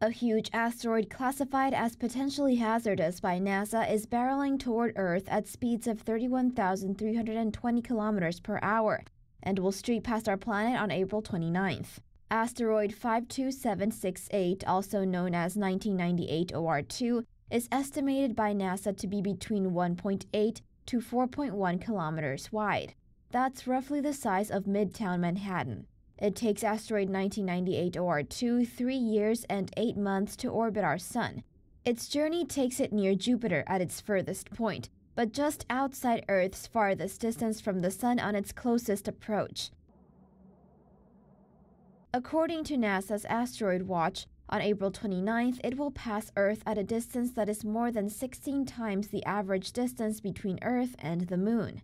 A huge asteroid classified as potentially hazardous by NASA is barreling toward Earth at speeds of 31,320 kilometers per hour and will streak past our planet on April 29th. Asteroid 52768, also known as 1998 OR2, is estimated by NASA to be between 1.8 to 4.1 kilometers wide. That's roughly the size of Midtown Manhattan. It takes asteroid 1998 OR2 3 years and 8 months to orbit our sun. Its journey takes it near Jupiter at its furthest point, but just outside Earth's farthest distance from the sun on its closest approach. According to NASA's Asteroid Watch, on April 29th, it will pass Earth at a distance that is more than 16 times the average distance between Earth and the Moon.